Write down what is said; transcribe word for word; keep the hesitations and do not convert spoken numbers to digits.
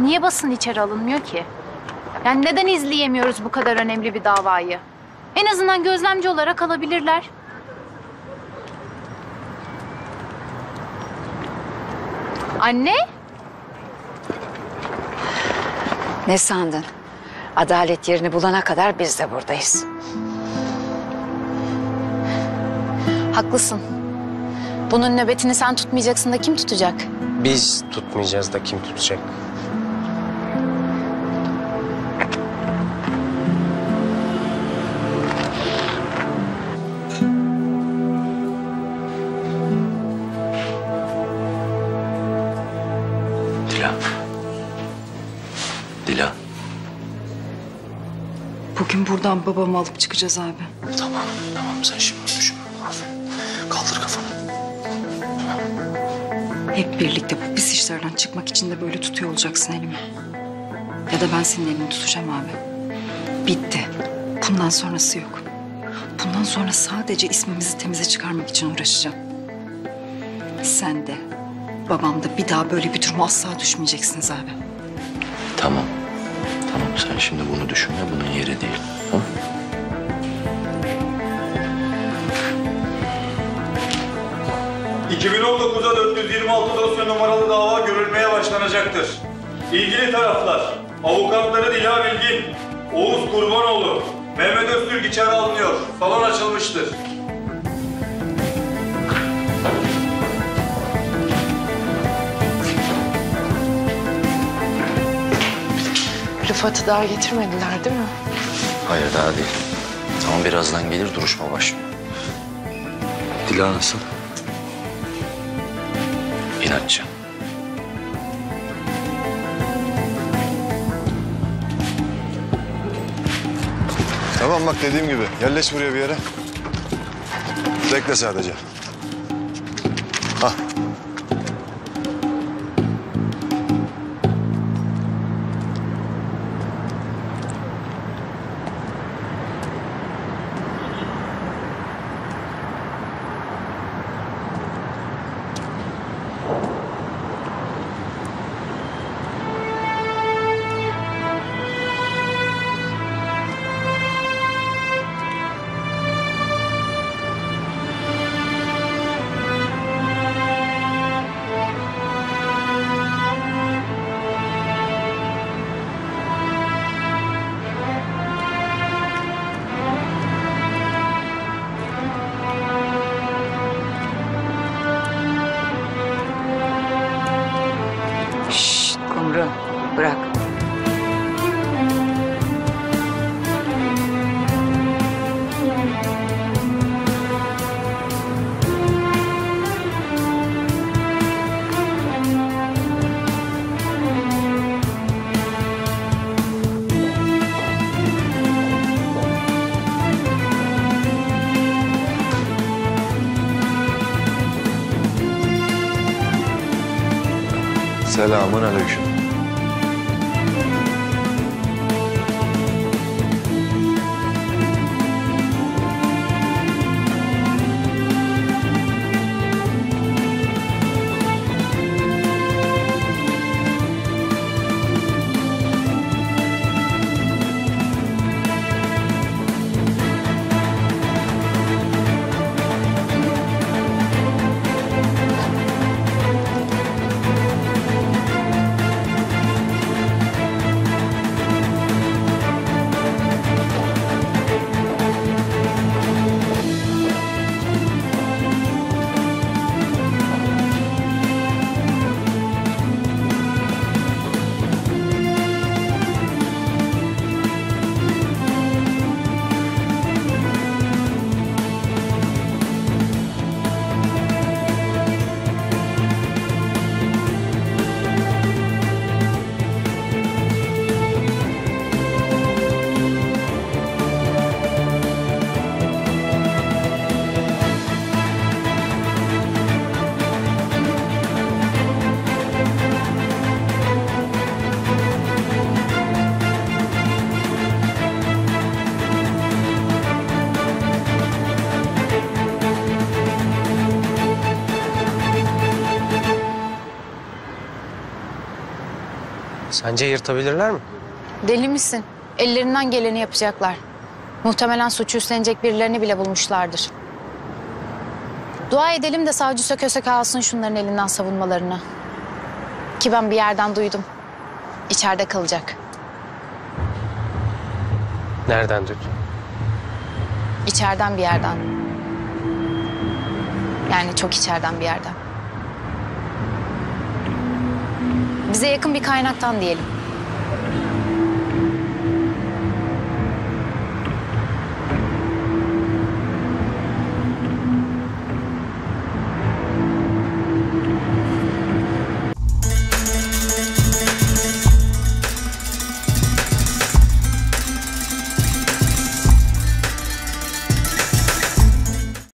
Niye basın içeri alınmıyor ki? Yani neden izleyemiyoruz bu kadar önemli bir davayı? En azından gözlemci olarak alabilirler. Anne? Ne sandın? Adalet yerini bulana kadar biz de buradayız. Haklısın. Bunun nöbetini sen tutmayacaksın da kim tutacak? Biz tutmayacağız da kim tutacak? Dila. Dila. Bugün buradan babamı alıp çıkacağız abi. Tamam, tamam. Sen şimdi düşünme. Kaldır kafanı. Hep birlikte bu pis işlerden çıkmak için de böyle tutuyor olacaksın elimi. Ya da ben senin elini tutacağım abi. Bitti. Bundan sonrası yok. Bundan sonra sadece ismimizi temize çıkarmak için uğraşacağım. Sen de, babam da bir daha böyle bir duruma asla düşmeyeceksiniz abi. Tamam. Tamam, sen şimdi bunu düşünme, bunun yeri değil. Ha? iki bin on dokuz'a dört yüz yirmi altı dosya numaralı dava görülmeye başlanacaktır. İlgili taraflar, avukatları Dila Bilgin, Oğuz Kurbanoğlu, Mehmet Öztürk içeri alınıyor. Salon açılmıştır. Rıfat'ı daha getirmediler değil mi? Hayır, daha değil. Tam birazdan gelir, duruşma başlıyor. Dila nasıl? İnatçı. Tamam bak, dediğim gibi yerleş buraya bir yere. Bekle sadece. Hah. Bırak. Selamun aleyküm. Sence yırtabilirler mi? Deli misin? Ellerinden geleni yapacaklar. Muhtemelen suçu üstlenecek birilerini bile bulmuşlardır. Dua edelim de savcı söke söke alsın şunların elinden savunmalarını. Ki ben bir yerden duydum. İçeride kalacak. Nereden duydun? İçeriden bir yerden. Yani çok içeriden bir yerden. Bize yakın bir kaynaktan diyelim.